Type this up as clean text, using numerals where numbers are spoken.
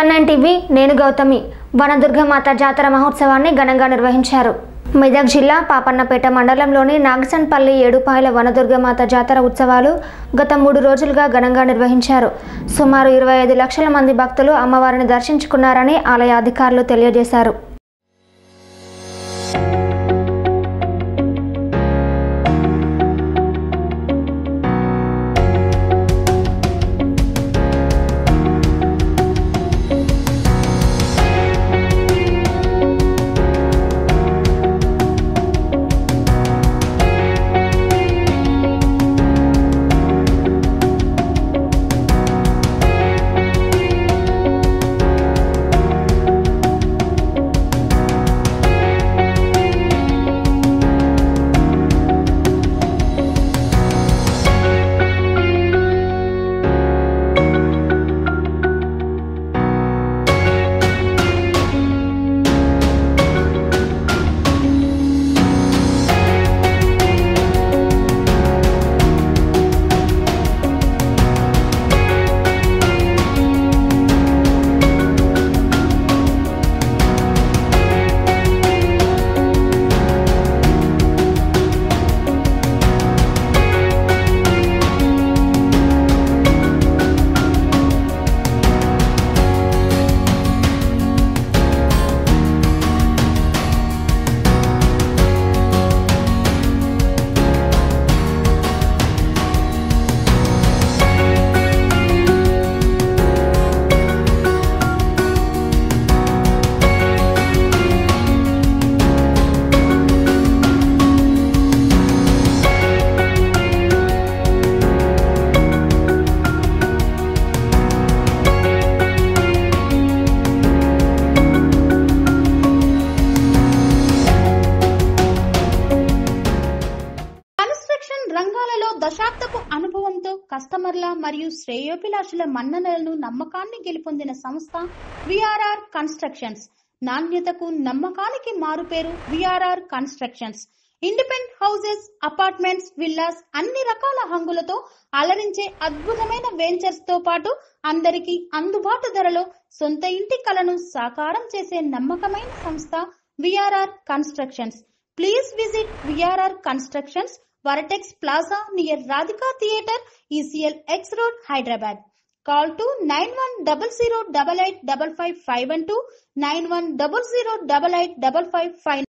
TN9 TV నేను గౌతమి వనదుర్గ మాతా జాతర మహోత్సవాన్ని ఘనంగా నిర్వహించారు. మెదక్ జిల్లా పాపన్న పేట మండలంలోని నాగసన్ పల్లి ఏడుపాయల వనదుర్గ మాతా జాతర ఉత్సవాలు గత 3 రోజులుగా ఘనంగా నిర్వహించారు. సుమారు 25 లక్షల మంది భక్తులు అమ్మవారిని దర్శించుకున్నారని ఆలయ అధికారులు తెలియజేశారు. దశాబ్దపు అనుభవంతో కస్టమర్ల మరియు శ్రేయోభిలాషుల మన్ననలను నమ్మకాన్ని గెలుపొందిన సంస్థ VRR కన్స్ట్రక్షన్స్. నాణ్యతకు నమ్మకానికి మారుపేరు VRR constructions. Independent houses, apartments, villas అన్ని రకాల హంగులతో అలరించే అద్భుతమైన వెంచర్స్ తో పాటు అందరికీ అందుబాటు ధరలో సొంత ఇంటి కలను సాకారం చేసే నమ్మకమైన సంస్థ VRR constructions. Please visit VRR constructions, Vortex Plaza near Radhika Theatre, ECL X Road, Hyderabad. Call to 9100885552, 91008855.